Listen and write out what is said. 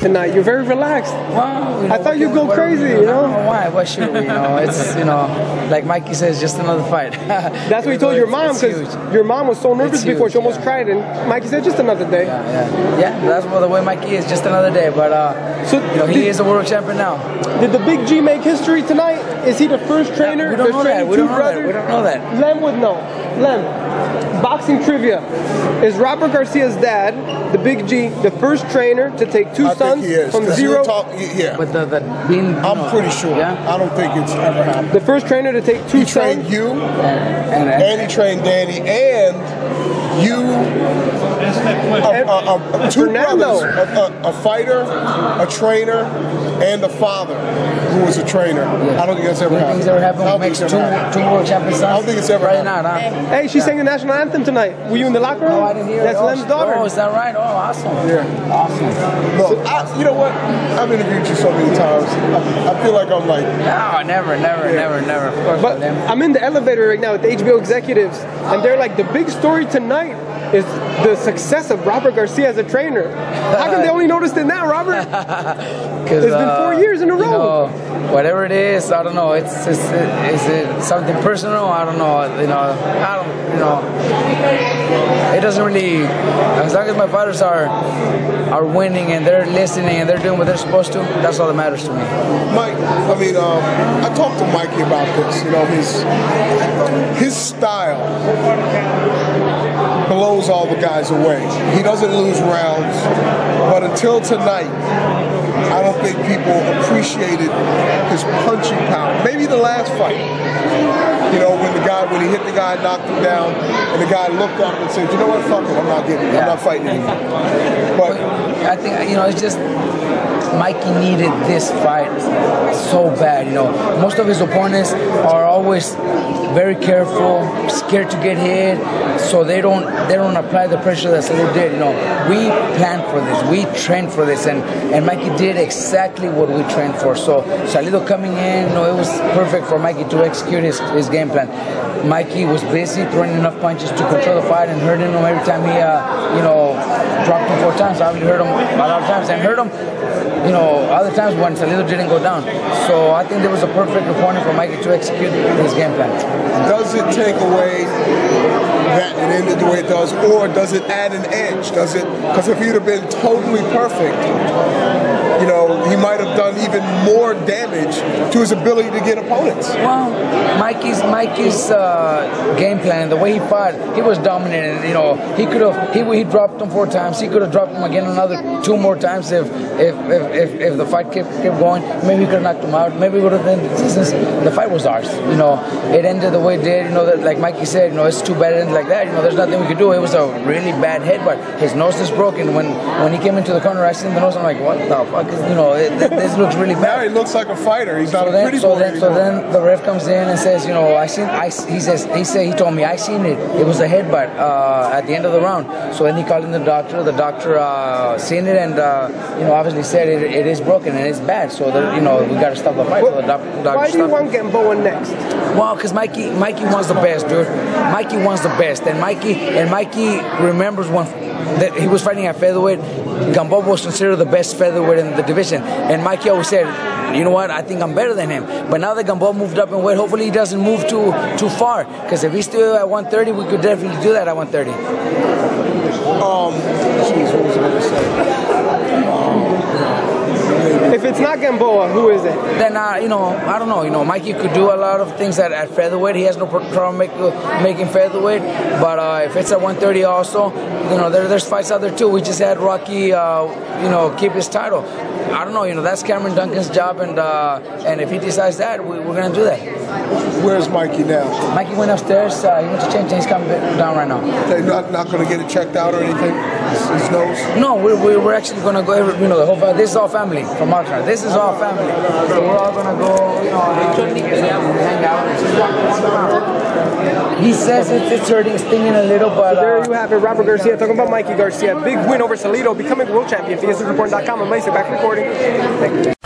Tonight, you're very relaxed. Wow, you know, I thought you'd go crazy, you know? I don't know why, what should we, you know? It's, you know, like Mikey says, just another fight. That's what you told your mom, because your mom was so nervous before, she almost cried, and Mikey said, just another day. Yeah, that's the way Mikey is, just another day, but so, you know, he is a world champion now. Did the Big G make history tonight? Is he the first trainer? We don't know that, we don't know that. Lem would know. Lem, boxing trivia. Is Robert Garcia's dad, the Big G, the first trainer to take two sons? From zero, yeah. But the being, I'm pretty sure. Yeah? I don't think it's ever happened. The first trainer to take two sons. He trained you, and he trained Danny, and you, two brothers, a fighter, a trainer, and a father who was a trainer. Yeah. I don't think that's ever happened. Two world champions. I don't think it's ever happened. Right now, hey, she sang the national anthem tonight. Were you in the locker room? No, I didn't hear it. That's Lem's daughter. Oh, is that right? Oh, awesome. Yeah, awesome. Look, so, you know what? I've interviewed you so many times. I feel like I'm like... No, never. Of course, but I'm in the elevator right now with the HBO executives, and they're like, the big story tonight is the success of Robert Garcia as a trainer. How come they only noticed it now, Robert? Because it's been 4 years in a row. You know, whatever it is, I don't know. Is it something personal? I don't know. You know, it doesn't really. As long as my fighters are winning and they're listening and they're doing what they're supposed to, that's all that matters to me. Mike, I mean, I talked to Mikey about this. You know, his style blows all the guys away. He doesn't lose rounds, but until tonight, I don't think people appreciated his punching power. Maybe the last fight, you know, when he hit the guy, knocked him down, and the guy looked at him and said, "You know what? Fuck him. I'm not getting it. I'm not fighting anymore." But I think, you know, it's just, Mikey needed this fight so bad, you know. Most of his opponents are always very careful, scared to get hit, so they don't apply the pressure that Salido did, you know. We planned for this, we trained for this, and Mikey did exactly what we trained for. So Salido coming in, you know, it was perfect for Mikey to execute his game plan. Mikey was busy throwing enough punches to control the fight and hurting him every time he, you know, dropped him 4 times. I already hurt him a lot of times and hurt him, you know, other times when Salido didn't go down. So I think there was a perfect opponent for Mikey to execute his game plan. Does it take away that it ended the way it does, or does it add an edge? Does it? Because if he'd have been totally perfect, you know, he might have done even more damage to his ability to get opponents. Well, Mikey's game plan, the way he fought, he was dominating. You know, he could have he dropped him 4 times. He could have dropped him again another 2 more times if the fight kept going. Maybe he could have knocked him out. Maybe it would have ended. The fight was ours. You know, it ended the way it did. You know, that, like Mikey said, you know, it's too bad it ended like that. You know, there's nothing we could do. It was a really bad headbutt. His nose is broken. When he came into the corner, I seen the nose. I'm like, what the fuck? You know, this looks really bad. Now he looks like a fighter. He's not a pretty boy anymore. So then the ref comes in and says, you know, he told me, I seen it. It was a headbutt at the end of the round. So then he called in the doctor. The doctor seen it and, you know, obviously said it is broken and it's bad. So, you know, we got to stop the fight. So the doctor why do you want Gamboa next? Well, because Mikey wants the best, dude. Mikey wants the best. And Mikey remembers that he was fighting at featherweight. Gamboa was considered the best featherweight in the division, and Mikey always said, you know what, I think I'm better than him. But now that Gamboa moved up in weight, hopefully he doesn't move too far, because if he's still at 130, we could definitely do that at 130. Geez, what was I going to say? If it's not Gamboa, who is it? Then, you know, I don't know. You know, Mikey could do a lot of things at featherweight. He has no problem making featherweight. But if it's at 130 also, you know, there's fights out there too. We just had Rocky, you know, keep his title. I don't know. You know, that's Cameron Duncan's job. And if he decides that, we're going to do that. Where's Mikey now? Mikey went upstairs. He went to change and he's coming down right now. They're not going to get it checked out or anything? His nose? No, we're actually going to go, you know, the whole family. This is all family from our side. This is all family. So we're all going to go, you know, hang out. He says it's hurting, stinging a little, but... So there you have it, Robert Garcia talking about Mikey Garcia. Big win over Salido, becoming world champion. ESNewsReport.com. I'm Lacey, back recording. Thank you.